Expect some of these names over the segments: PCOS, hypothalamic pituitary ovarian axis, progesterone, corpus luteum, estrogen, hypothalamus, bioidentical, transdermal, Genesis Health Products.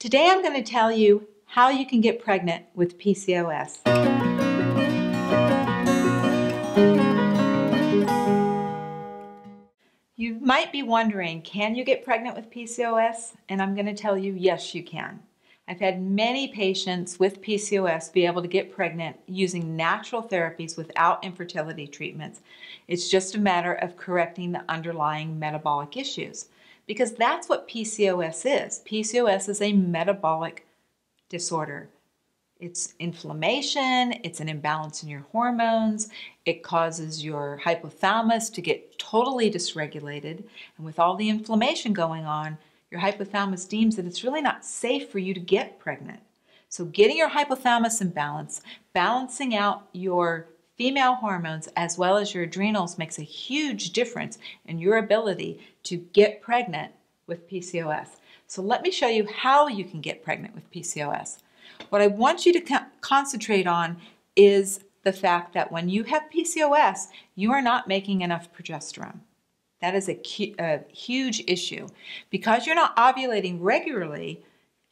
Today I'm going to tell you how you can get pregnant with PCOS. You might be wondering, can you get pregnant with PCOS? And I'm going to tell you, yes, you can. I've had many patients with PCOS be able to get pregnant using natural therapies without infertility treatments. It's just a matter of correcting the underlying metabolic issues, because that's what PCOS is. PCOS is a metabolic disorder. It's inflammation, it's an imbalance in your hormones, it causes your hypothalamus to get totally dysregulated, and with all the inflammation going on, your hypothalamus deems that it's really not safe for you to get pregnant. So getting your hypothalamus in balance, balancing out your female hormones as well as your adrenals makes a huge difference in your ability to get pregnant with PCOS. So let me show you how you can get pregnant with PCOS. What I want you to concentrate on is the fact that when you have PCOS, you are not making enough progesterone. That is a huge issue. Because you're not ovulating regularly,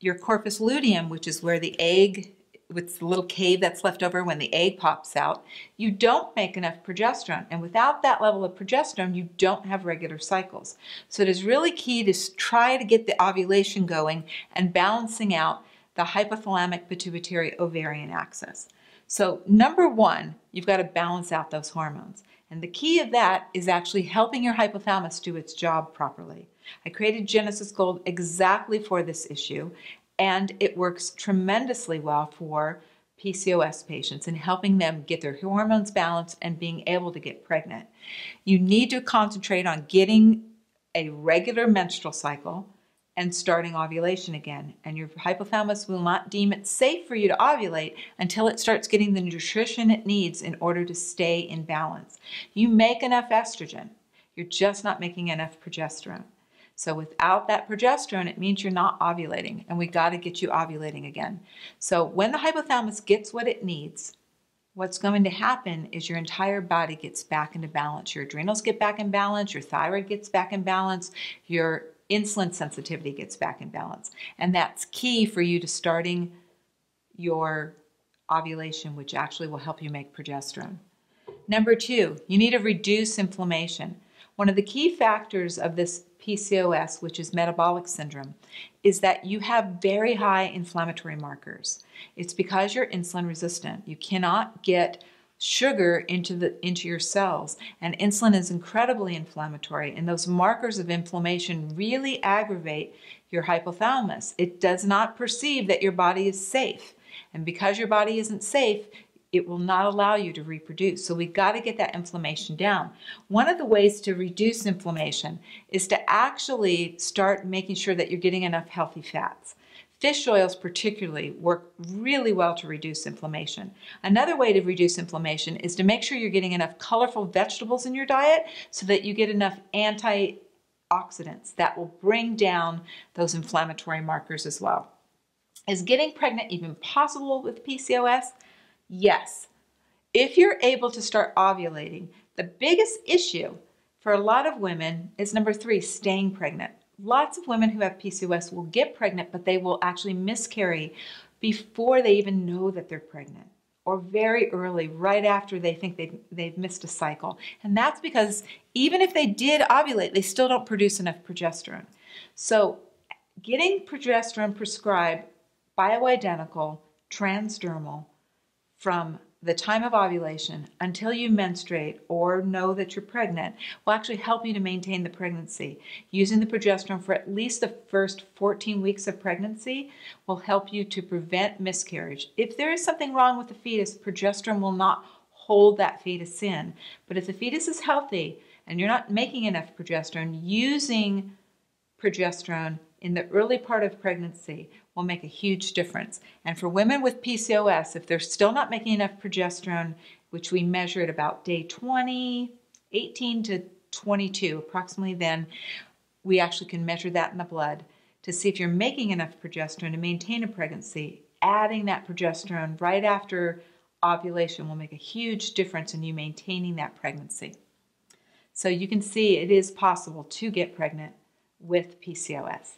your corpus luteum, which is where the egg, with the little cave that's left over when the egg pops out, you don't make enough progesterone. And without that level of progesterone, you don't have regular cycles. So it is really key to try to get the ovulation going and balancing out the hypothalamic pituitary ovarian axis. So number one, you've got to balance out those hormones. And the key of that is actually helping your hypothalamus do its job properly. I created Genesis Gold exactly for this issue, and it works tremendously well for PCOS patients in helping them get their hormones balanced and being able to get pregnant. You need to concentrate on getting a regular menstrual cycle and starting ovulation again. And your hypothalamus will not deem it safe for you to ovulate until it starts getting the nutrition it needs in order to stay in balance. You make enough estrogen, you're just not making enough progesterone. So without that progesterone, it means you're not ovulating, and we got to get you ovulating again. So when the hypothalamus gets what it needs, what's going to happen is your entire body gets back into balance. Your adrenals get back in balance, your thyroid gets back in balance, your insulin sensitivity gets back in balance. And that's key for you to starting your ovulation, which actually will help you make progesterone. Number two, you need to reduce inflammation. One of the key factors of this PCOS, which is metabolic syndrome, is that you have very high inflammatory markers. It's because you're insulin resistant. You cannot get sugar into your cells, and insulin is incredibly inflammatory, and those markers of inflammation really aggravate your hypothalamus. It does not perceive that your body is safe, and because your body isn't safe, it will not allow you to reproduce. So we've got to get that inflammation down. One of the ways to reduce inflammation is to actually start making sure that you're getting enough healthy fats. Fish oils particularly work really well to reduce inflammation. Another way to reduce inflammation is to make sure you're getting enough colorful vegetables in your diet so that you get enough antioxidants that will bring down those inflammatory markers as well. Is getting pregnant even possible with PCOS? Yes. If you're able to start ovulating, the biggest issue for a lot of women is number three, staying pregnant. Lots of women who have PCOS will get pregnant, but they will actually miscarry before they even know that they're pregnant, or very early, right after they think they've missed a cycle. And that's because even if they did ovulate, they still don't produce enough progesterone. So getting progesterone prescribed bioidentical, transdermal, from the time of ovulation until you menstruate or know that you're pregnant will actually help you to maintain the pregnancy. Using the progesterone for at least the first 14 weeks of pregnancy will help you to prevent miscarriage. If there is something wrong with the fetus, progesterone will not hold that fetus in. But if the fetus is healthy and you're not making enough progesterone, using progesterone in the early part of pregnancy will make a huge difference. And for women with PCOS, if they're still not making enough progesterone, which we measure at about day 20, 18 to 22, approximately then, we actually can measure that in the blood to see if you're making enough progesterone to maintain a pregnancy. Adding that progesterone right after ovulation will make a huge difference in you maintaining that pregnancy. So you can see it is possible to get pregnant with PCOS.